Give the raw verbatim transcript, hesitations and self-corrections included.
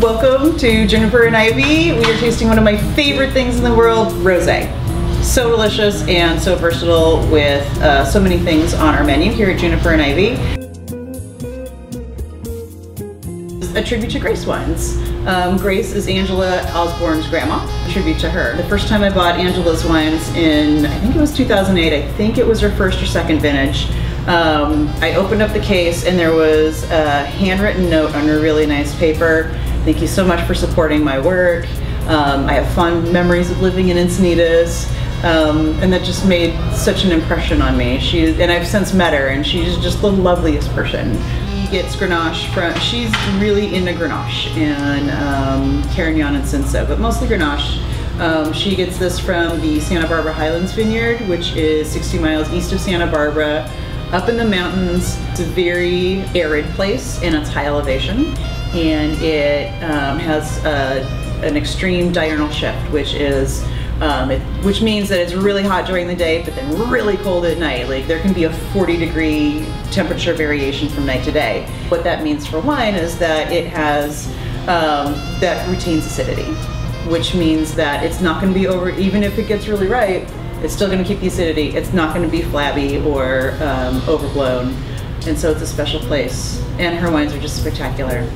Welcome to Juniper and Ivy. We are tasting one of my favorite things in the world, rosé. So delicious and so versatile with uh, so many things on our menu here at Juniper and Ivy. A tribute to Grace Wines. Um, Grace is Angela Osborne's grandma, a tribute to her. The first time I bought Angela's wines in, I think it was two thousand eight, I think it was her first or second vintage, um, I opened up the case and there was a handwritten note on a really nice paper. Thank you so much for supporting my work. Um, I have fond memories of living in Encinitas. Um, and that just made such an impression on me. She, and I've since met her, and she's just the loveliest person. She gets Grenache from, she's really into Grenache and um, Carignan and Cinsault, but mostly Grenache. Um, she gets this from the Santa Barbara Highlands Vineyard, which is sixty miles east of Santa Barbara, up in the mountains. It's a very arid place, and it's high elevation, and it um, has a, an extreme diurnal shift, which is Um, it, which means that it's really hot during the day, but then really cold at night. Like, there can be a forty degree temperature variation from night to day. What that means for wine is that it has, um, that retains acidity, which means that it's not going to be over, even if it gets really ripe, it's still going to keep the acidity. It's not going to be flabby or um, overblown. And so it's a special place. And her wines are just spectacular.